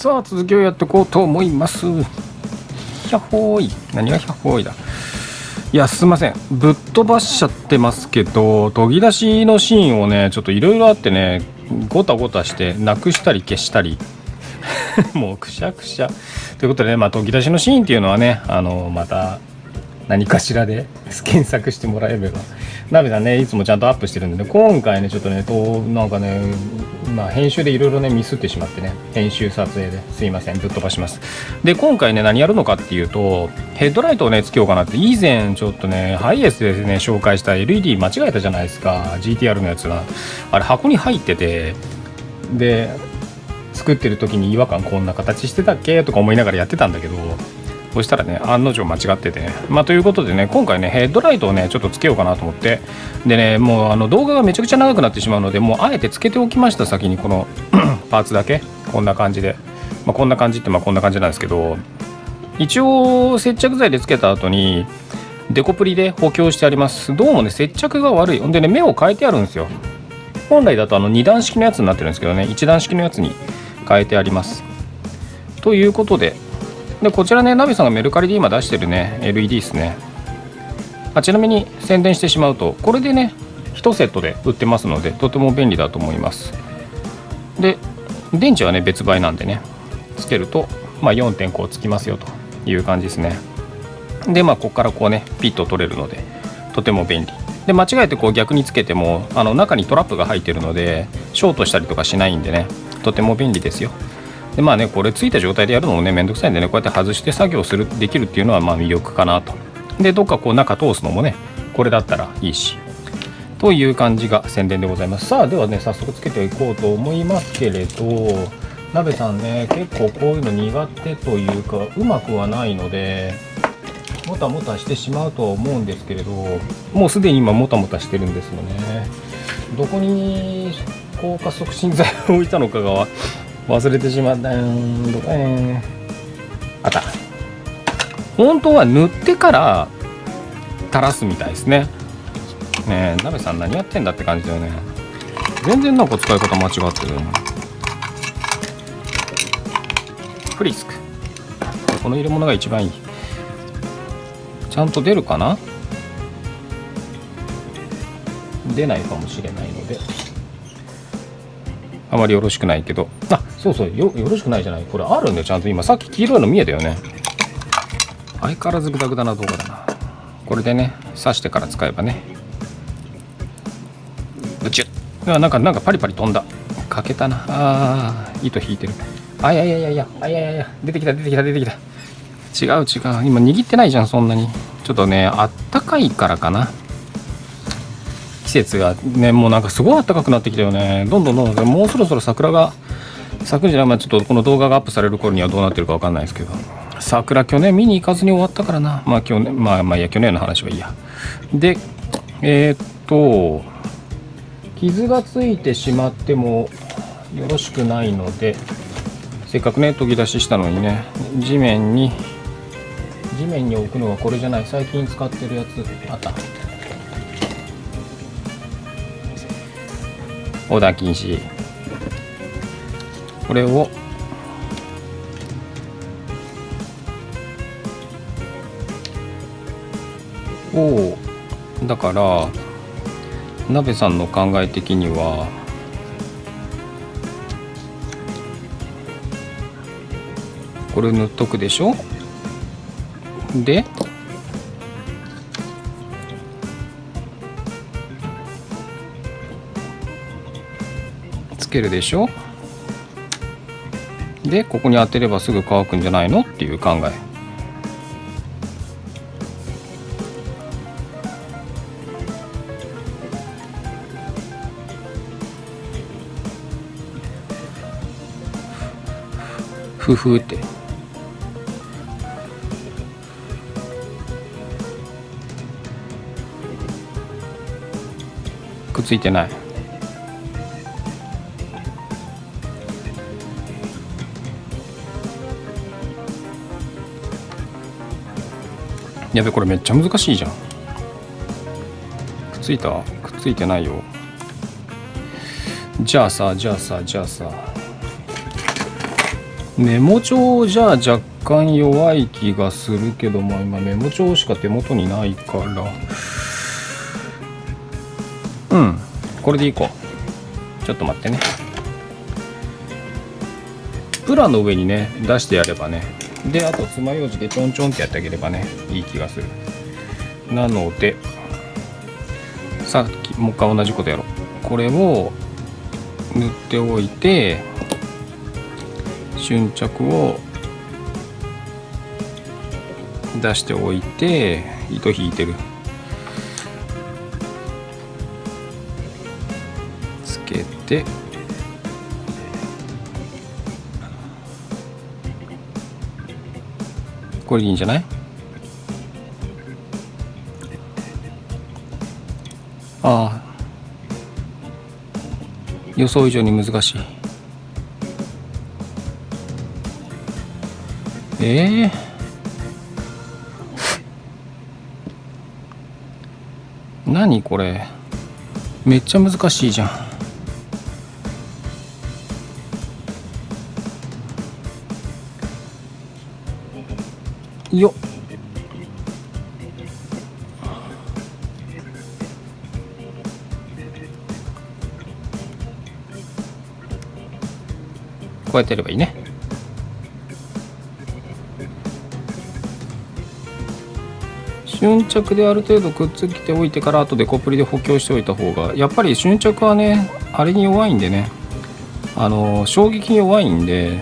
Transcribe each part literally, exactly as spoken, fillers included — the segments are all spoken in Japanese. さあ続きをやっていこうと思います。ひゃほーい。何がひゃほーいだ。いや、すいません、ぶっ飛ばしちゃってますけど、研ぎ出しのシーンをね、ちょっといろいろあってね、ごたごたしてなくしたり消したりもうくしゃくしゃということでね、まあ、研ぎ出しのシーンっていうのはね、あのまた何かしらで検索してもらえれば。ナベさんね、いつもちゃんとアップしてるんで、ね、今回ねちょっとねとなんかね、まあ、編集でいろいろねミスってしまってね、編集撮影ですいません、ぶっ飛ばします。で今回ね何やるのかっていうと、ヘッドライトをねつけようかなって、以前ちょっとねハイエースでね紹介した エルイーディー 間違えたじゃないですか、 ジーティーアール のやつは。あれ箱に入ってて、で作ってる時に違和感、こんな形してたっけとか思いながらやってたんだけど、そしたらね案の定間違ってて、ね、まあということでね今回ねヘッドライトをねちょっとつけようかなと思って、でねもうあの動画がめちゃくちゃ長くなってしまうので、もうあえてつけておきました。先にこのパーツだけこんな感じで、まあ、こんな感じってまあこんな感じなんですけど、一応接着剤でつけた後にデコプリで補強してあります。どうもね接着が悪い。ほんでね目を変えてあるんですよ。本来だとあのに段式のやつになってるんですけどね、いち段式のやつに変えてありますということで。でこちらね、ナベさんがメルカリで今出してるね エルイーディー ですね。あ、ちなみに宣伝してしまうと、これでねいちセットで売ってますので、とても便利だと思います。で電池はね別売なんでね、つけると、まあ、よんてんご つきますよという感じですね。でまあここからこうねピッと取れるのでとても便利で、間違えてこう逆につけてもあの中にトラップが入ってるのでショートしたりとかしないんでね、とても便利ですよ。でまあね、これついた状態でやるのもねめんどくさいんでね、こうやって外して作業するできるっていうのはまあ魅力かなと。でどっかこう中通すのもねこれだったらいいしという感じが宣伝でございます。さあではね早速つけていこうと思いますけれど、ナベさんね結構こういうの苦手というかうまくはないのでもたもたしてしまうとは思うんですけれど、もうすでに今もたもたしてるんですよね。どこに硬化促進剤を置いたのかが忘れてしまったんどかね。あった。本当は塗ってから垂らすみたいですね。ねえ、ナベさん何やってんだって感じだよね。全然なんか使い方間違ってるよね。フリスク。この入れ物が一番いい。ちゃんと出るかな？出ないかもしれないので。あまりよろしくないけど、あ、そうそう よ, よろしくないじゃない、これあるんだよちゃんと。今さっき黄色いの見えたよね。相変わらずグダグダな動画だな。これでね刺してから使えばね。うちあなんかなんかパリパリ飛んだ。かけたなあ。糸引いてる。あいやいやいやいやあいやいやいや、出てきた出てきた出てきた。違う違う、今握ってないじゃんそんなに。ちょっとねあったかいからかな。季節がねもうなんかすごい暖かくなってきたよね。どんどんどんどんもうそろそろ桜が咲くんじゃない、まあ、ちょっとこの動画がアップされる頃にはどうなってるかわかんないですけど、桜去年見に行かずに終わったからな。まあ去年、まあまあいや去年の話はいいや。でえー、っと傷がついてしまってもよろしくないので、せっかくね研ぎ出ししたのにね地面に地面に置くのはこれじゃない、最近使ってるやつあった。オーダー禁止。これをおお、だからナベさんの考え的にはこれ塗っとくでしょ。でつけるでしょ。でここに当てればすぐ乾くんじゃないのっていう考え。ふふってくっついてない。やべ、これめっちゃ難しいじゃん。くっついた？くっついてないよ。じゃあさ、じゃあさ、じゃあさ。メモ帳じゃ若干弱い気がするけども、今メモ帳しか手元にないから、うん、これでいこう。ちょっと待ってね。プランの上にね出してやればね、であと爪楊枝でちょんちょんってやってあげればねいい気がする。なのでさっきもう一回同じことやろう。これを塗っておいて、瞬着を出しておいて、糸引いてる、つけて、これでいいんじゃない？ああ、予想以上に難しい。えー、何これ、めっちゃ難しいじゃん。よっ、こうやってやればいいね。瞬着である程度くっつけておいてから、あとデコプリで補強しておいた方が、やっぱり瞬着はねあれに弱いんでね、あの衝撃に弱いんで、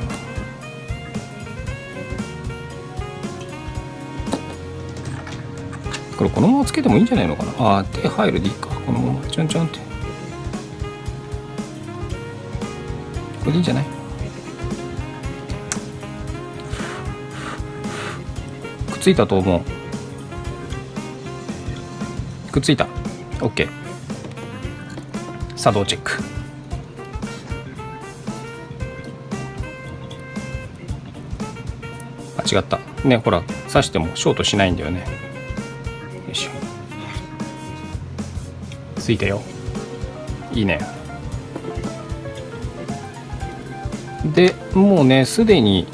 これこのままつけてもいいんじゃないのかな。ああ、手入るでいいか、このままちょんちょんって、これでいいんじゃない？くっついたと思う。くっついた。 OK、 作動チェック。あ、違ったね。ほら、刺してもショートしないんだよね。よいしょ、ついたよ。いいね。でもうね、すでに、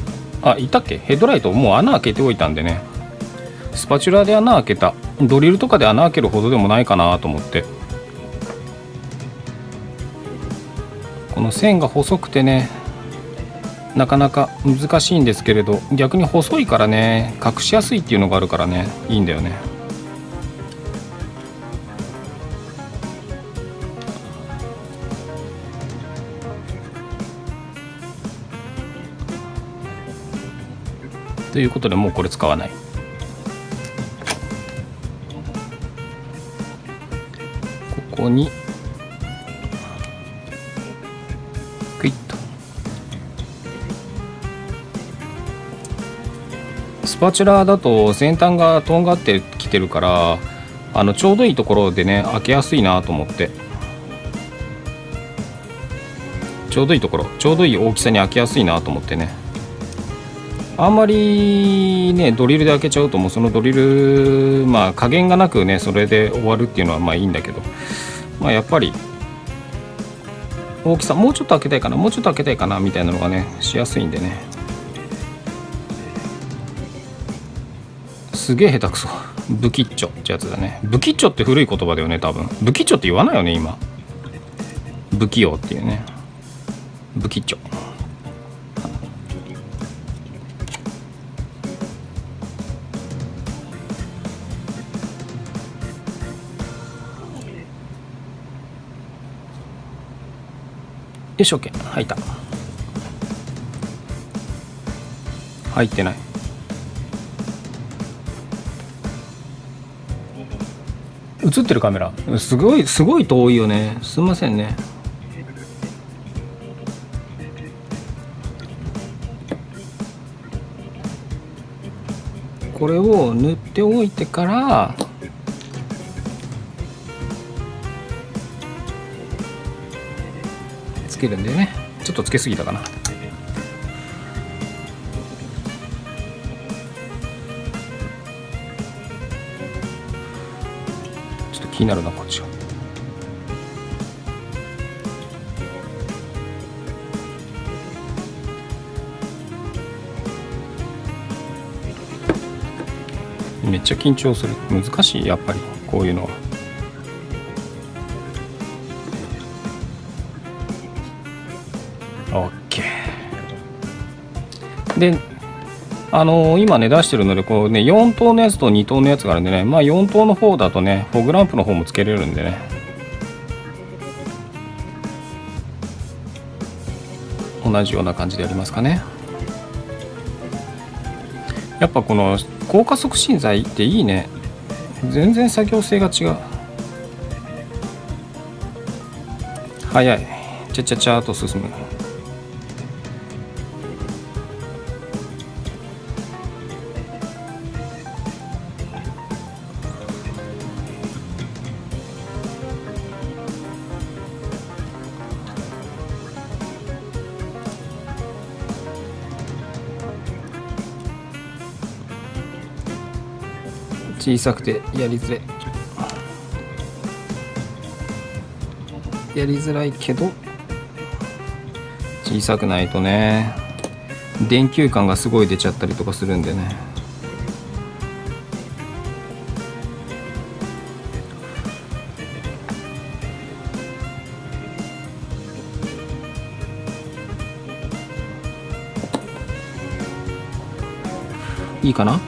あ、いたっけ、ヘッドライトもう穴開けておいたんでね、スパチュラで穴開けた、ドリルとかで穴開けるほどでもないかなと思って、この線が細くてねなかなか難しいんですけれど、逆に細いからね隠しやすいっていうのがあるからね、いいんだよね。ということで、もうこれ使わない。ここにクイッと。スパチュラだと先端がとんがってきてるから、あのちょうどいいところでね開けやすいなと思って、ちょうどいいところ、ちょうどいい大きさに開けやすいなと思ってね、あんまりねドリルで開けちゃうと、もうそのドリル、まあ加減がなくねそれで終わるっていうのはまあいいんだけど、まあやっぱり大きさもうちょっと開けたいかな、もうちょっと開けたいかなみたいなのがねしやすいんでね。すげえ下手くそ、ブキッチョってやつだね。ブキッチョって古い言葉だよね多分。ブキッチョって言わないよね今。不器用っていうね、ブキッチョ。よし、OK、入った。入ってない。映ってるカメラすごい、すごい遠いよね、すいませんね。これを塗っておいてから、つけるんだよね。ちょっとつけすぎたかな。ちょっと気になるなこっちは。めっちゃ緊張する。難しい、やっぱりこういうのは。OK で、あのー、今ね出してるのでこう、ね、よん等のやつとに等のやつがあるんでね、まあ、よん等の方だとねフォグランプの方もつけれるんでね、同じような感じでやりますかね。やっぱこの硬化促進剤っていいね、全然作業性が違う。早い、ちゃちゃちゃっと進む。小さくてやりづらい、やりづらいけど小さくないとね電球感がすごい出ちゃったりとかするんでね。いいかな。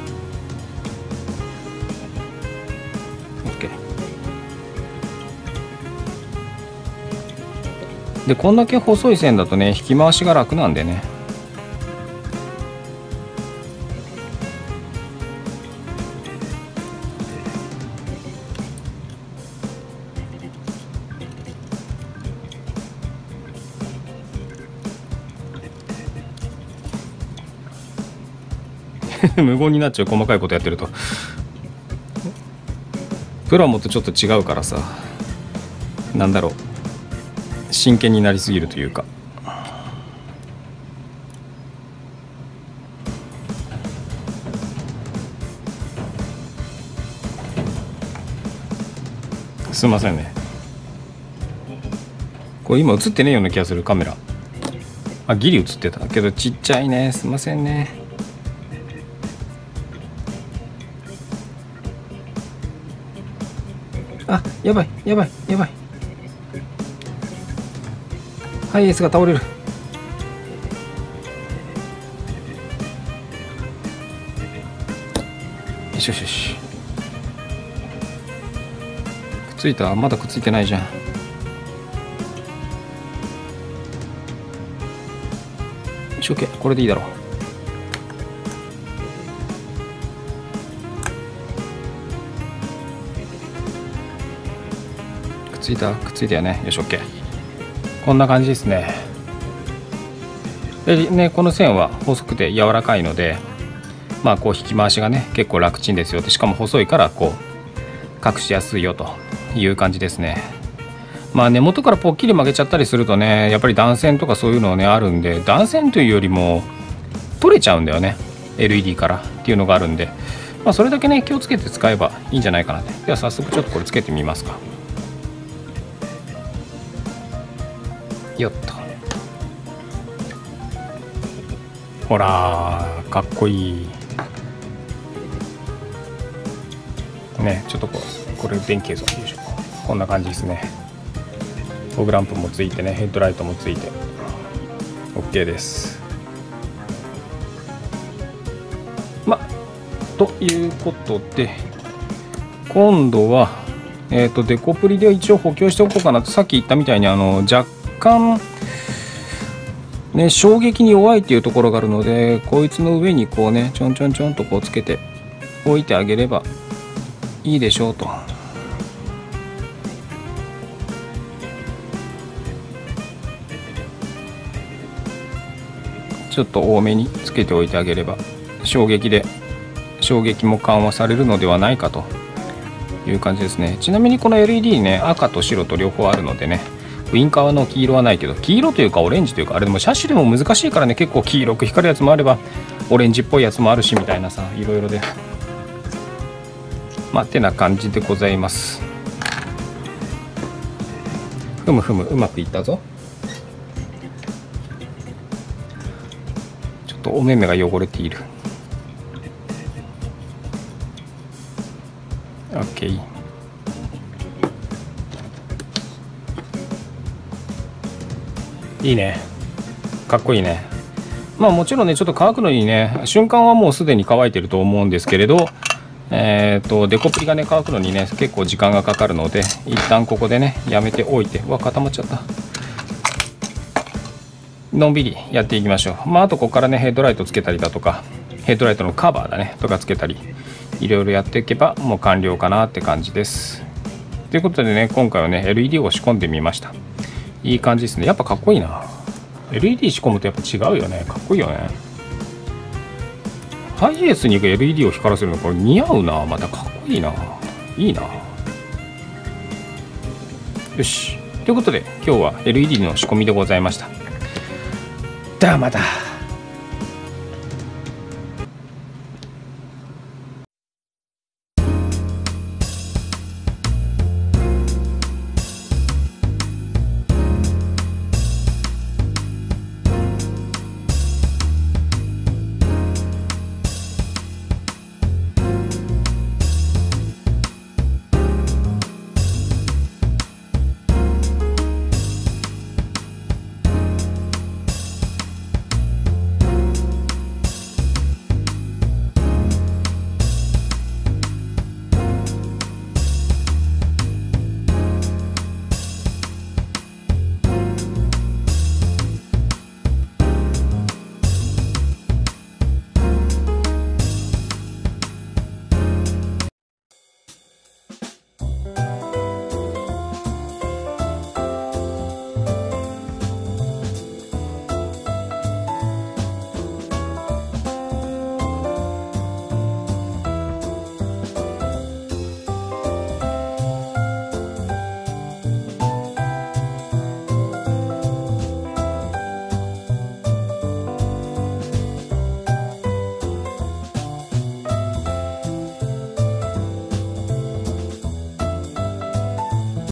でこんだけ細い線だとね引き回しが楽なんでね。無言になっちゃう、細かいことやってると。プロモとちょっと違うからさ、なんだろう、真剣になりすぎるというか。すいませんね、これ今映ってねえような気がするカメラ。あ、ギリ映ってたけどちっちゃいね、すいませんね。あ、やばいやばいやばい、ハイエースが倒れる。よしよしよし、くっついた、まだくっついてないじゃん。よし、OK、これでいいだろう。くっついた、くっついたよね。よし、OK、こんな感じですね。でね、この線は細くて柔らかいので、まあこう引き回しがね結構楽ちんですよ。でしかも細いからこう隠しやすいよという感じですね。まあ根元からポッキリ曲げちゃったりするとね、やっぱり断線とかそういうのねあるんで、断線というよりも取れちゃうんだよね エルイーディー からっていうのがあるんで、まあ、それだけね気をつけて使えばいいんじゃないかなって。では早速ちょっとこれつけてみますか。よっと、ほらーかっこいいね。ちょっとこう、これ電気映像、こんな感じですね。フォグランプもついてね、ヘッドライトもついて OK です。まということで今度は、えー、とデコプリで一応補強しておこうかなと。さっき言ったみたいにあの若干若干ね衝撃に弱いっていうところがあるので、こいつの上にこうねちょんちょんちょんとこうつけて置いてあげればいいでしょうと。ちょっと多めにつけておいてあげれば衝撃で衝撃も緩和されるのではないかという感じですね。ちなみにこの エルイーディー ね赤と白と両方あるのでね、ウインカーの黄色はないけど、黄色というかオレンジというか、あれでも車種でも難しいからね、結構黄色く光るやつもあればオレンジっぽいやつもあるしみたいなさ、いろいろで、まあてな感じでございます。ふむふむ、うまくいったぞ。ちょっとお目目が汚れている。Ok.いいね。かっこいいね。まあもちろんね、ちょっと乾くのにね、瞬間はもうすでに乾いてると思うんですけれど、えーと、デコピリがね、乾くのにね、結構時間がかかるので、一旦ここでね、やめておいて、うわ、固まっちゃった。のんびりやっていきましょう。まああとここからね、ヘッドライトつけたりだとか、ヘッドライトのカバーだね、とかつけたり、いろいろやっていけば、もう完了かなって感じです。ということでね、今回はね、エルイーディー を仕込んでみました。いい感じですね。やっぱかっこいいな。エルイーディー 仕込むとやっぱ違うよね。かっこいいよね。ハイエースに エルイーディー を光らせるのこれ似合うな。またかっこいいな。いいな。よし。ということで今日は エルイーディー の仕込みでございました。ではまた。